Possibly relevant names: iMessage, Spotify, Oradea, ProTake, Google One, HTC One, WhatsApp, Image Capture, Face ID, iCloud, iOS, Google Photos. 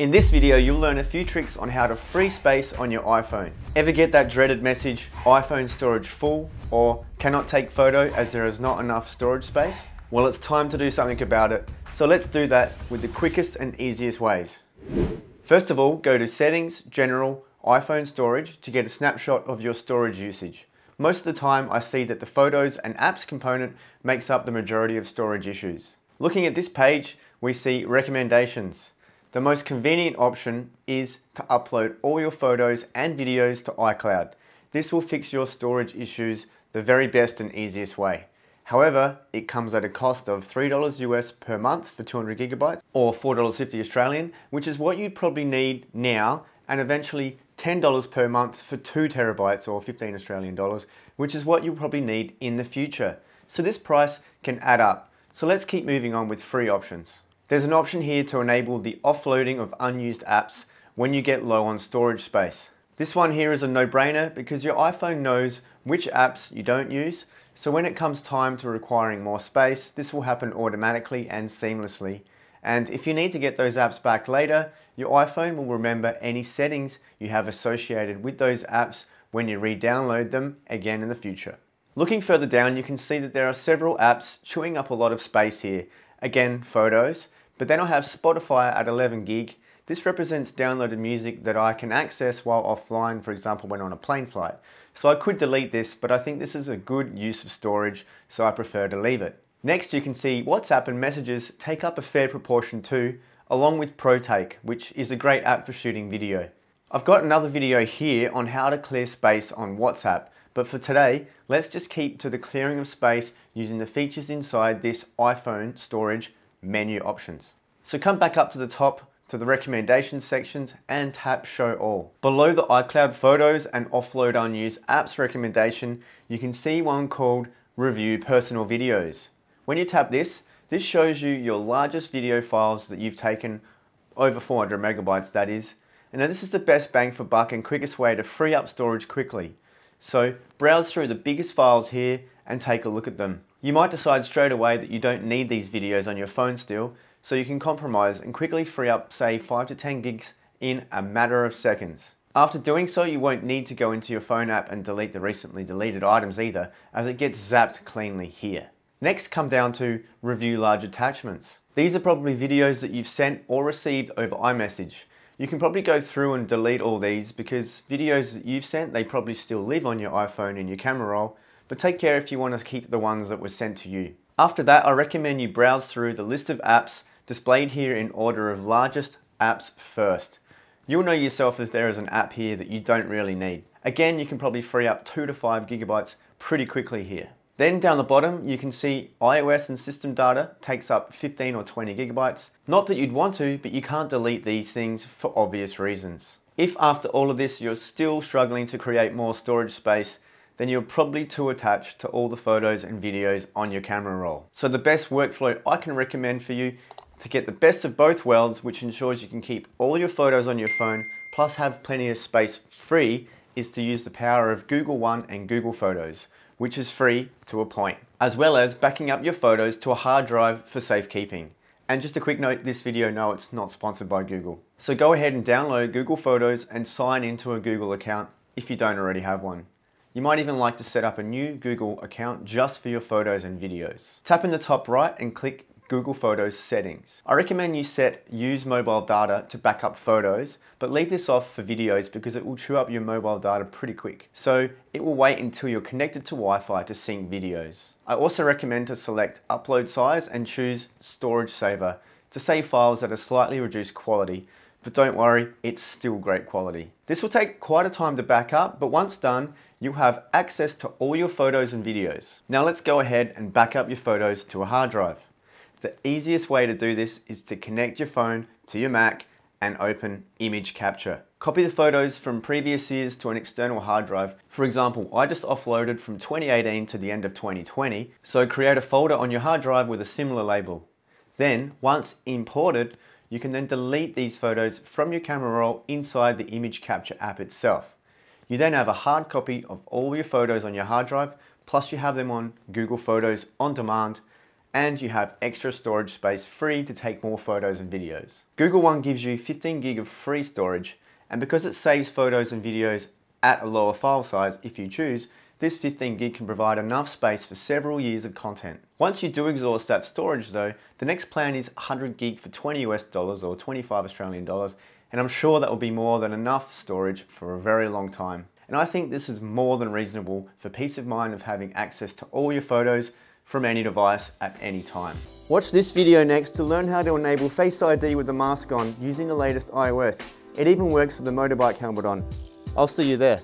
In this video, you'll learn a few tricks on how to free space on your iPhone. Ever get that dreaded message, iPhone storage full, or cannot take photo as there is not enough storage space? Well, it's time to do something about it. So let's do that with the quickest and easiest ways. First of all, go to Settings, General, iPhone Storage to get a snapshot of your storage usage. Most of the time, I see that the Photos and Apps component makes up the majority of storage issues. Looking at this page, we see recommendations. The most convenient option is to upload all your photos and videos to iCloud. This will fix your storage issues the very best and easiest way. However, it comes at a cost of $3 US per month for 200 gigabytes or $4.50 Australian, which is what you'd probably need now, and eventually $10 per month for 2 terabytes or 15 Australian dollars, which is what you'll probably need in the future. So this price can add up. So let's keep moving on with free options. There's an option here to enable the offloading of unused apps when you get low on storage space. This one here is a no-brainer because your iPhone knows which apps you don't use, so when it comes time to requiring more space, this will happen automatically and seamlessly. And if you need to get those apps back later, your iPhone will remember any settings you have associated with those apps when you re-download them again in the future. Looking further down, you can see that there are several apps chewing up a lot of space here. Again, photos. But then I have Spotify at 11 gig. This represents downloaded music that I can access while offline, for example, when on a plane flight. So I could delete this, but I think this is a good use of storage, so I prefer to leave it. Next, you can see WhatsApp and messages take up a fair proportion too, along with ProTake, which is a great app for shooting video. I've got another video here on how to clear space on WhatsApp, but for today, let's just keep to the clearing of space using the features inside this iPhone storage menu options. So come back up to the top to the recommendations sections and tap show all. Below the iCloud photos and offload unused apps recommendation, you can see one called review personal videos. When you tap this, this shows you your largest video files that you've taken, over 400 megabytes that is. And now this is the best bang for buck and quickest way to free up storage quickly. So browse through the biggest files here and take a look at them. You might decide straight away that you don't need these videos on your phone still, so you can compromise and quickly free up, say, 5 to 10 gigs in a matter of seconds. After doing so, you won't need to go into your phone app and delete the recently deleted items either, as it gets zapped cleanly here. Next, come down to review large attachments. These are probably videos that you've sent or received over iMessage. You can probably go through and delete all these because videos that you've sent, they probably still live on your iPhone in your camera roll, but take care if you want to keep the ones that were sent to you. After that, I recommend you browse through the list of apps displayed here in order of largest apps first. You'll know yourself as there is an app here that you don't really need. Again, you can probably free up 2 to 5 gigabytes pretty quickly here. Then down the bottom, you can see iOS and system data takes up 15 or 20 gigabytes. Not that you'd want to, but you can't delete these things for obvious reasons. If after all of this, you're still struggling to create more storage space, then you're probably too attached to all the photos and videos on your camera roll. So the best workflow I can recommend for you to get the best of both worlds, which ensures you can keep all your photos on your phone, plus have plenty of space free, is to use the power of Google One and Google Photos, which is free to a point, as well as backing up your photos to a hard drive for safekeeping. And just a quick note, this video, no, it's not sponsored by Google. So go ahead and download Google Photos and sign into a Google account if you don't already have one. You might even like to set up a new Google account just for your photos and videos. Tap in the top right and click Google Photos settings. I recommend you set use mobile data to back up photos, but leave this off for videos because it will chew up your mobile data pretty quick. So it will wait until you're connected to Wi-Fi to sync videos. I also recommend to select upload size and choose storage saver to save files at a slightly reduced quality, but don't worry, it's still great quality. This will take quite a time to back up, but once done, you'll have access to all your photos and videos. Now let's go ahead and back up your photos to a hard drive. The easiest way to do this is to connect your phone to your Mac and open Image Capture. Copy the photos from previous years to an external hard drive. For example, I just offloaded from 2018 to the end of 2020, so create a folder on your hard drive with a similar label. Then, once imported, you can then delete these photos from your camera roll inside the Image Capture app itself. You then have a hard copy of all your photos on your hard drive, plus you have them on Google Photos on demand, and you have extra storage space free to take more photos and videos. Google One gives you 15 gig of free storage, and because it saves photos and videos at a lower file size if you choose, this 15 gig can provide enough space for several years of content. Once you do exhaust that storage though, the next plan is 100 gig for $20 US or 25 Australian dollars, and I'm sure that will be more than enough storage for a very long time. And I think this is more than reasonable for peace of mind of having access to all your photos from any device at any time. Watch this video next to learn how to enable Face ID with the mask on using the latest iOS. It even works with the motorbike helmet on. I'll see you there.